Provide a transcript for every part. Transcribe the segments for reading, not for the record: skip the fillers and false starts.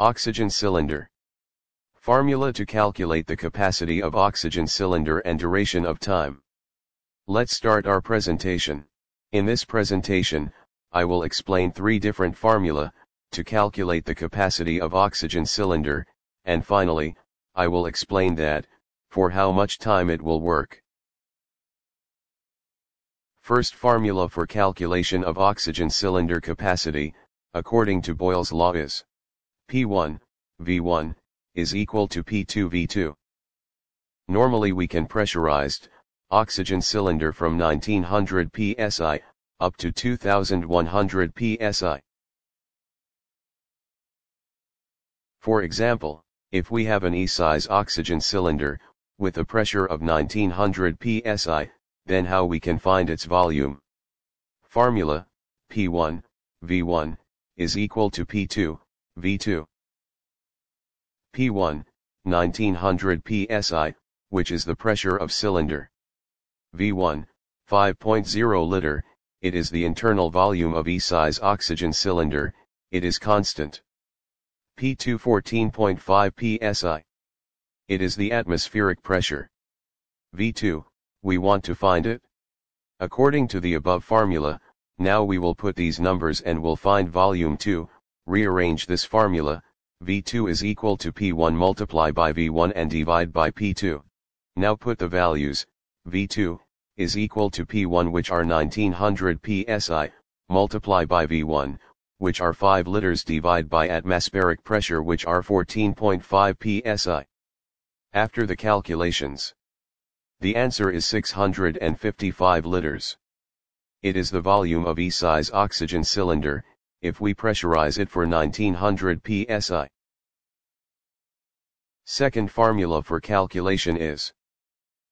Oxygen cylinder. Formula to calculate the capacity of oxygen cylinder and duration of time. Let's start our presentation. In this presentation, I will explain three different formula to calculate the capacity of oxygen cylinder, and finally, I will explain that, for how much time it will work. First formula for calculation of oxygen cylinder capacity, according to Boyle's law is P1, V1, is equal to P2, V2. Normally we can pressurized oxygen cylinder from 1900 psi up to 2100 psi. For example, if we have an E-size oxygen cylinder, with a pressure of 1900 psi, then how we can find its volume? Formula, P1, V1, is equal to P2, V2. P1, 1900 psi, which is the pressure of cylinder. V1, 5.0 liter, it is the internal volume of E-size oxygen cylinder, it is constant. P2 14.5 psi. It is the atmospheric pressure. V2, we want to find it. According to the above formula, now we will put these numbers and will find volume 2, rearrange this formula, V2 is equal to P1 multiply by V1 and divide by P2. Now put the values, V2, is equal to P1 which are 1900 psi, multiply by V1, which are 5 liters divide by atmospheric pressure which are 14.5 psi. After the calculations, the answer is 655 liters. It is the volume of E-size oxygen cylinder, if we pressurize it for 1900 psi. Second formula for calculation is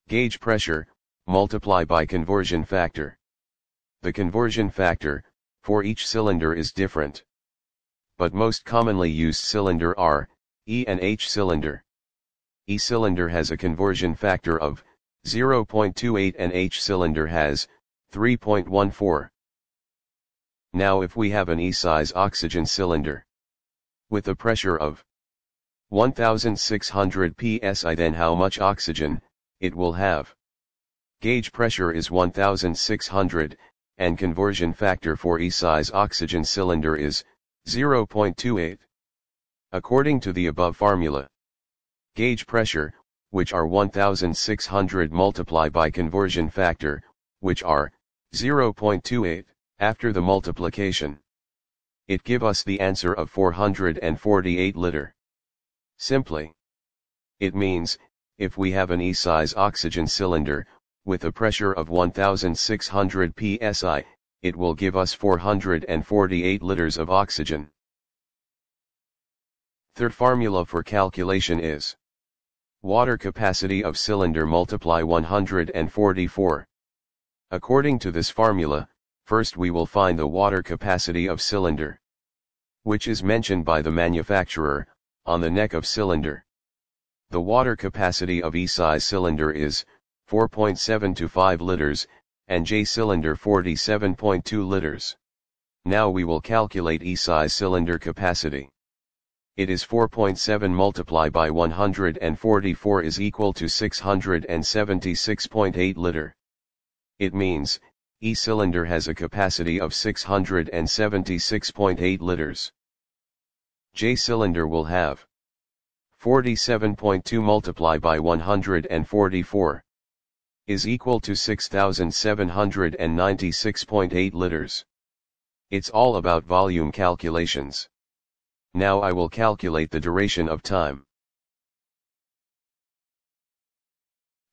gauge pressure, multiply by conversion factor. The conversion factor for each cylinder is different, but most commonly used cylinder are E and H cylinder. E cylinder has a conversion factor of 0.28 and H cylinder has 3.14. Now if we have an E-size oxygen cylinder with a pressure of 1600 psi, then how much oxygen it will have? Gauge pressure is 1600, and conversion factor for E-size oxygen cylinder is 0.28. According to the above formula, gauge pressure, which are 1600 multiply by conversion factor, which are 0.28, after the multiplication, it give us the answer of 448 liter. Simply, it means, if we have an E-size oxygen cylinder, with a pressure of 1600 psi, it will give us 448 liters of oxygen. Third formula for calculation is water capacity of cylinder multiply 144. According to this formula, first we will find the water capacity of cylinder, which is mentioned by the manufacturer, on the neck of cylinder. The water capacity of E-size cylinder is 4.725 liters, and J cylinder 47.2 liters. Now we will calculate E-size cylinder capacity. It is 4.7 multiplied by 144 is equal to 676.8 liter. It means, E cylinder has a capacity of 676.8 liters. J cylinder will have 47.2 multiplied by 144. Is equal to 6796.8 liters. It's all about volume calculations. Now I will calculate the duration of time.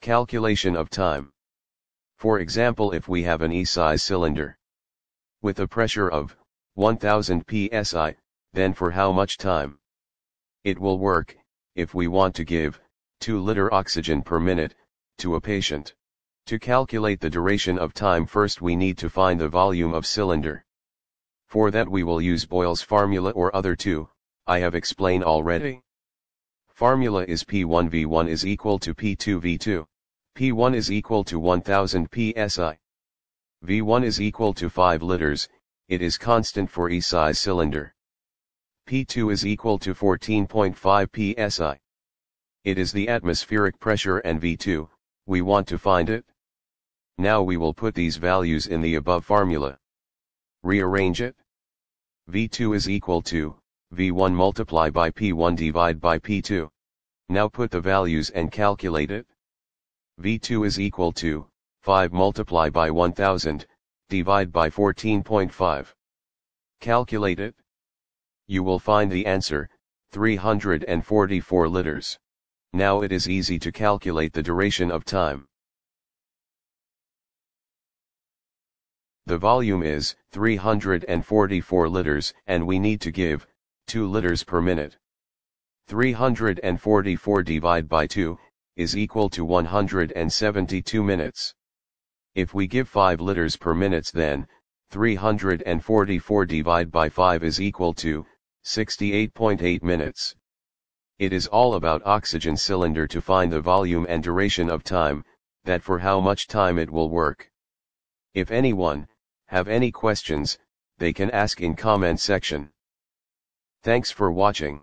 Calculation of time. For example, if we have an E-size cylinder with a pressure of 1000 psi, then for how much time it will work, if we want to give 2 liter oxygen per minute to a patient. To calculate the duration of time, first we need to find the volume of cylinder. For that we will use Boyle's formula or other two, I have explained already. Formula is P1 V1 is equal to P2 V2. P1 is equal to 1000 psi. V1 is equal to 5 liters, it is constant for E-size cylinder. P2 is equal to 14.5 psi. It is the atmospheric pressure, and V2, we want to find it. Now we will put these values in the above formula. Rearrange it. V2 is equal to V1 multiply by P1 divide by P2. Now put the values and calculate it. V2 is equal to 5 multiply by 1000, divide by 14.5. Calculate it. You will find the answer, 344 liters. Now it is easy to calculate the duration of time. The volume is 344 liters, and we need to give 2 liters per minute. 344 divided by 2 is equal to 172 minutes. If we give 5 liters per minute, then 344 divided by 5 is equal to 68.8 minutes. It is all about oxygen cylinder to find the volume and duration of time, that for how much time it will work. If anyone have any questions, they can ask in comment section. Thanks for watching.